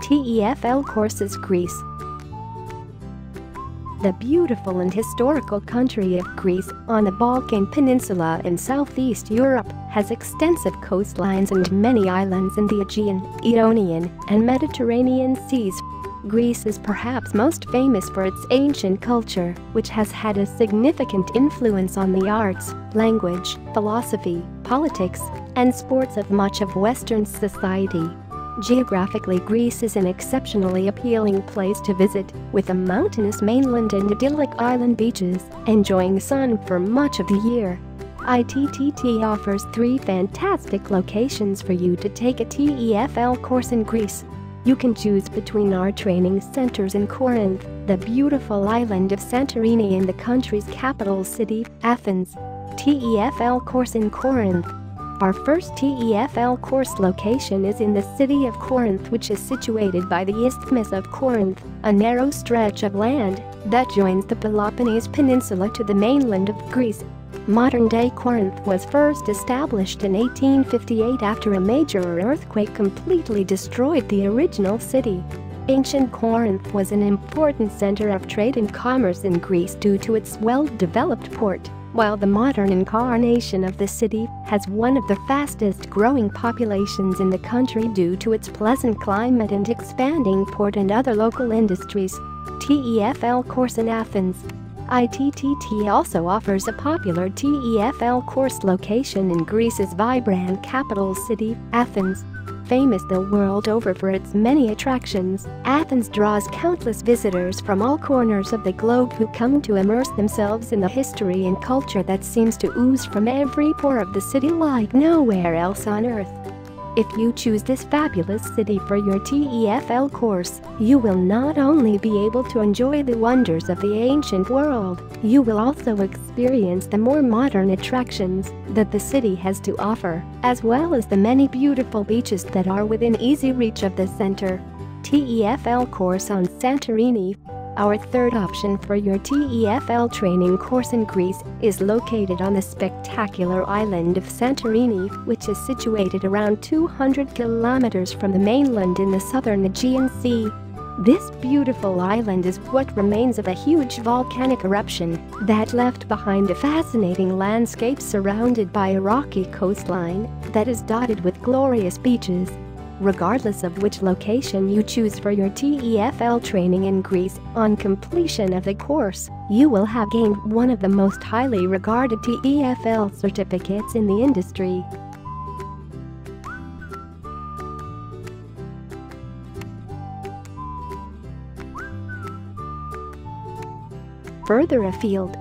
TEFL courses Greece. The beautiful and historical country of Greece, on the Balkan Peninsula in southeast Europe, has extensive coastlines and many islands in the Aegean, Ionian, and Mediterranean seas. Greece is perhaps most famous for its ancient culture, which has had a significant influence on the arts, language, philosophy, politics, and sports of much of Western society. Geographically, Greece is an exceptionally appealing place to visit, with a mountainous mainland and idyllic island beaches, enjoying sun for much of the year. ITTT offers three fantastic locations for you to take a TEFL course in Greece. You can choose between our training centers in Corinth, the beautiful island of Santorini, and the country's capital city, Athens. TEFL course in Corinth. Our first TEFL course location is in the city of Corinth, which is situated by the Isthmus of Corinth, a narrow stretch of land that joins the Peloponnese Peninsula to the mainland of Greece. Modern-day Corinth was first established in 1858 after a major earthquake completely destroyed the original city. Ancient Corinth was an important center of trade and commerce in Greece due to its well-developed port, while the modern incarnation of the city has one of the fastest-growing populations in the country due to its pleasant climate and expanding port and other local industries. TEFL course in Athens. ITTT also offers a popular TEFL course location in Greece's vibrant capital city, Athens. Famous the world over for its many attractions, Athens draws countless visitors from all corners of the globe who come to immerse themselves in the history and culture that seems to ooze from every pore of the city like nowhere else on earth. If you choose this fabulous city for your TEFL course, you will not only be able to enjoy the wonders of the ancient world, you will also experience the more modern attractions that the city has to offer, as well as the many beautiful beaches that are within easy reach of the center. TEFL course on Santorini. Our third option for your TEFL training course in Greece is located on the spectacular island of Santorini, which is situated around 200 kilometers from the mainland in the southern Aegean Sea. This beautiful island is what remains of a huge volcanic eruption that left behind a fascinating landscape surrounded by a rocky coastline that is dotted with glorious beaches. Regardless of which location you choose for your TEFL training in Greece, on completion of the course, you will have gained one of the most highly regarded TEFL certificates in the industry. Further afield,